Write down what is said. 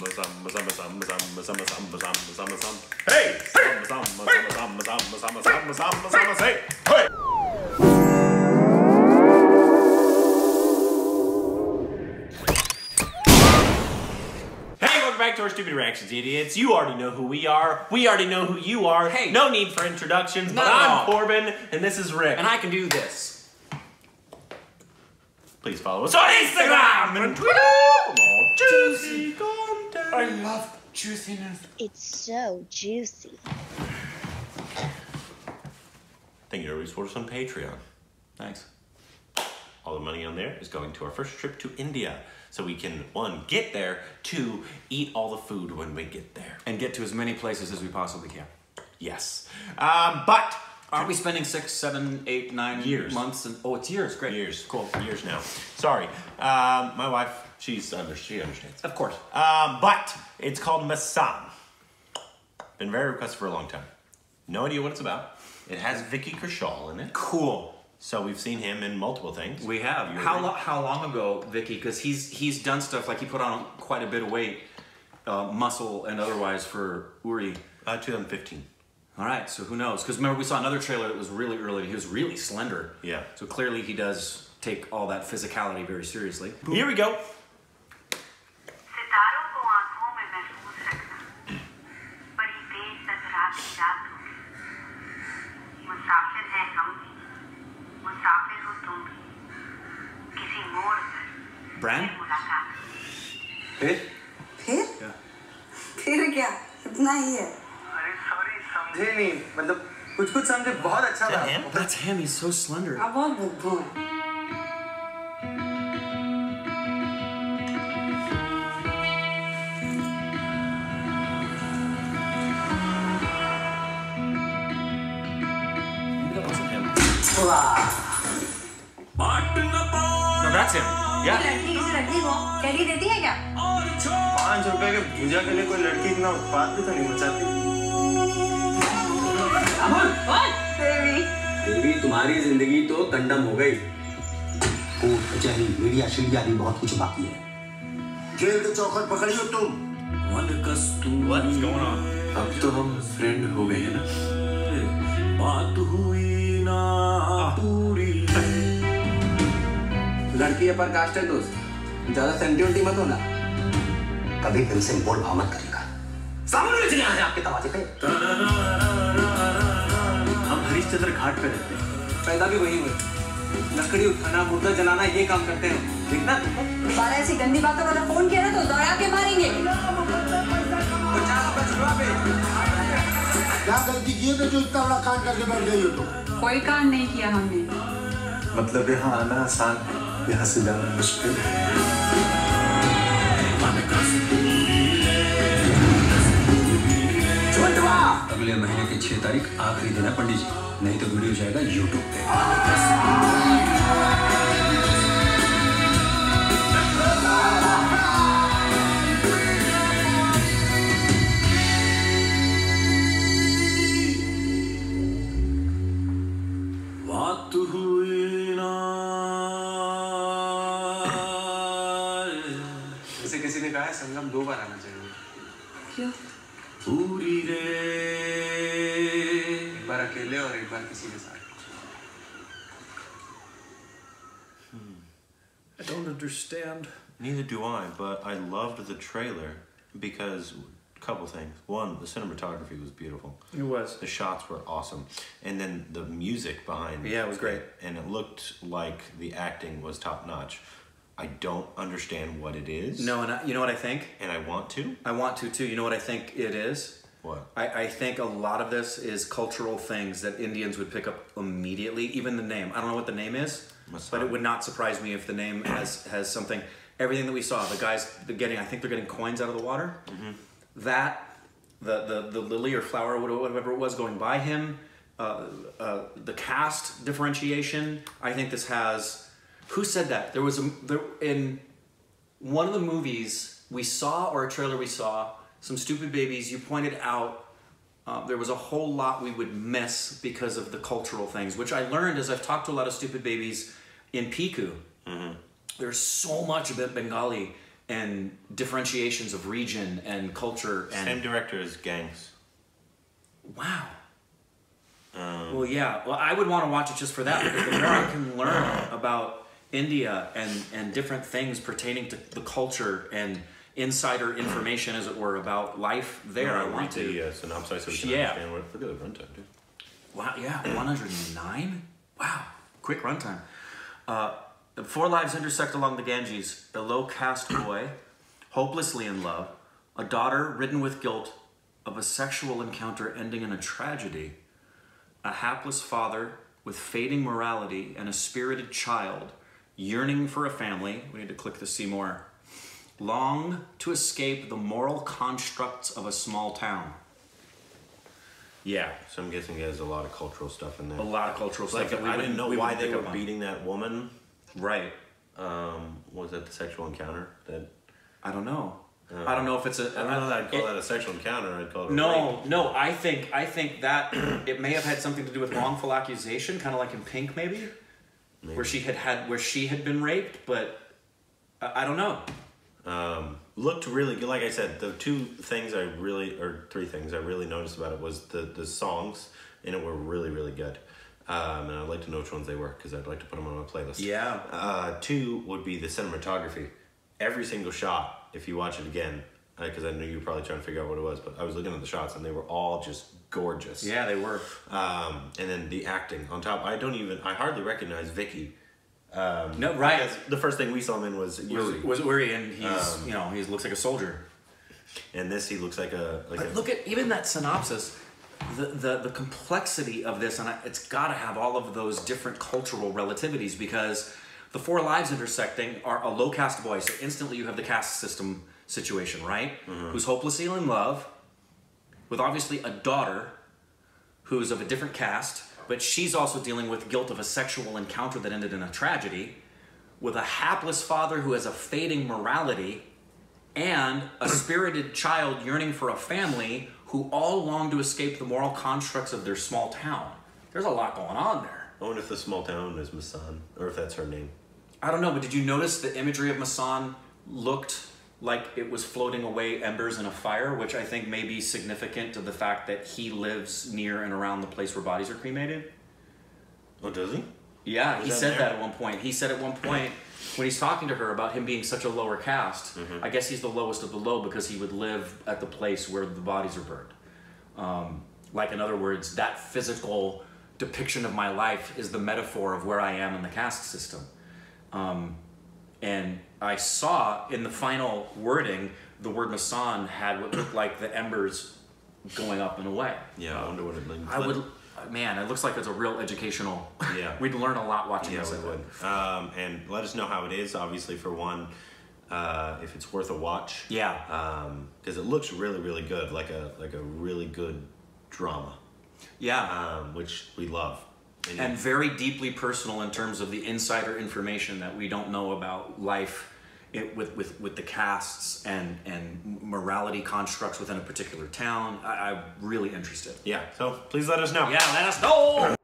Hey! Back to Our Stupid Reactions, idiots. You already know who we are. We already know who you are. Hey, no need for introductions. But I'm Korbin, and this is Rick. And I can do this. Please follow us on Instagram and Twitter. Oh, juicy content. I love juiciness. It's so juicy. Thank you to everybody who supports us on Patreon. Thanks. All the money on there is going to our first trip to India. So we can, one, get there, two, eat all the food when we get there. And get to as many places as we possibly can. Yes. But aren't we spending 6, 7, 8, 9 years. Months? And, oh, it's years. Great. Years. Cool. Years now. Sorry. My wife, she understands. Of course. But it's called Masaan. Been very requested for a long time. No idea what it's about. It has Vicky Kaushal in it. Cool. So we've seen him in multiple things. We have. How long ago, Vicky? Because he's done stuff like he put on quite a bit of weight, muscle and otherwise, for Uri. 2015. All right. So who knows? Because remember, we saw another trailer that was really early. He was really slender. Yeah. So clearly, he does take all that physicality very seriously. Boom. Here we go. Brand? Then? Then? Yeah. Then what? It's sorry, I didn't understand. I mean, very good. That's him, he's so slender. I want to go. Maybe that wasn't him. No, that's him. Yeah. What's going on? लड़की है पर cast है दोस्त ज्यादा सेंटिमेंटी मत होना कभी दिल से बोल भाव मत करेगा सामने चले आ आपके दरवाजे पे हम हरिश्चंद्र घाट पे रहते हैं पैदा भी वही हुए लकड़ी उठाना मुर्दा जलाना ये काम करते हैं ठीक ना दोबारा ऐसी गंदी बातों वाला फोन किया ना तो दौड़ा के मारेंगे क्या गलती की है जो इतना बड़ा कांड करके बैठ गई हो तो कोई कांड नहीं किया हमने मतलब यहाँ आना आसान है यहाँ से जाना मुश्किल अगले महीने की 6 तारीख आखिरी दिन है पंडित जी नहीं तो वीडियो जाएगा YouTube पे बात हुई ना किसी ने कहा है संगम 2 बार आना चाहिए क्यों पूरी रे एक बार अकेले और एक बार किसी के साथ I don't understand. Neither do I, but I loved the trailer because a couple things. One, the cinematography was beautiful. It was. The shots were awesome. And then the music behind it. Yeah, it was great. And it looked like the acting was top notch. I don't understand what it is. No, and you know what I think? And I want to? I want to, too. You know what I think it is? What? I think a lot of this is cultural things that Indians would pick up immediately. Even the name. I don't know what the name is, but it would not surprise me if the name has something. Everything that we saw, the guys getting, I think they're getting coins out of the water. Mm-hmm. That, the lily or flower, whatever it was, going by him. The caste differentiation. I think this has... Who said that? There was in one of the movies we saw, or a trailer we saw, some stupid babies, you pointed out there was a whole lot we would miss because of the cultural things, which I learned as I've talked to a lot of stupid babies in Piku. Mm-hmm. There's so much about Bengali and differentiations of region and culture. And same director as Gangs. Wow. Well, yeah. Well, I would want to watch it just for that, because the more I can learn about India and different things pertaining to the culture and insider information, as it were, about life there, I want to. Yeah, synopsis so we can understand what. Look at the runtime, dude. Wow, yeah, 109? Wow, quick runtime. Four lives intersect along the Ganges. A low caste boy, hopelessly in love, a daughter ridden with guilt of a sexual encounter ending in a tragedy, a hapless father with fading morality, and a spirited child yearning for a family. We need to click to see more. Long to escape the moral constructs of a small town. Yeah. So I'm guessing there's a lot of cultural stuff in there. A lot of cultural stuff. Like, I didn't know why they were beating that woman. Right. Was that the sexual encounter? That I don't know. I don't know if it's a... I don't know that I'd call that a sexual encounter. I'd call it a rape. No, I think that it may have had something to do with wrongful accusation, kind of like in Pink, maybe. Where she had been raped, but I don't know. Looked really good. Like I said, the three things I really noticed about it was the songs in it were really, really good. And I'd like to know which ones they were, because I'd like to put them on my playlist. Yeah. Two would be the cinematography. Every single shot, if you watch it again, because I knew you were probably trying to figure out what it was, but I was looking at the shots and they were all just gorgeous. Yeah, they were. And then the acting on top. I hardly recognize Vicky. No, right. The first thing we saw him in was Uri. And he's, you know, he looks like a soldier. And this, he looks like a... But look at even that synopsis, the complexity of this, and it's got to have all of those different cultural relativities, because the four lives intersecting are a low caste boy, so instantly you have the caste system situation, right? Mm-hmm. Who's hopelessly in love, with obviously a daughter who's of a different caste, but she's also dealing with guilt of a sexual encounter that ended in a tragedy, with a hapless father who has a fading morality, and a spirited child yearning for a family who all long to escape the moral constructs of their small town. There's a lot going on there. I wonder if the small town is Masaan, or if that's her name. I don't know, but did you notice the imagery of Masaan looked like it was floating away embers in a fire, which I think may be significant to the fact that he lives near and around the place where bodies are cremated. Oh, does he? Yeah, he said that at one point. He said at one point when he's talking to her about him being such a lower caste, mm-hmm. I guess he's the lowest of the low because he would live at the place where the bodies are burned. Like, in other words, that physical depiction of my life is the metaphor of where I am in the caste system. And I saw in the final wording, the word Masaan had what looked like the embers going up and away. Yeah, I wonder what it means. Man, it looks like it's a real educational. Yeah, we'd learn a lot watching this. Yeah, we would. And let us know how it is. Obviously, for one, if it's worth a watch. Yeah. Because it looks really, really good, like a really good drama. Yeah. Which we love. And very deeply personal in terms of the insider information that we don't know about life with the castes and morality constructs within a particular town. I'm really interested. Yeah, so please let us know. Yeah, let us know!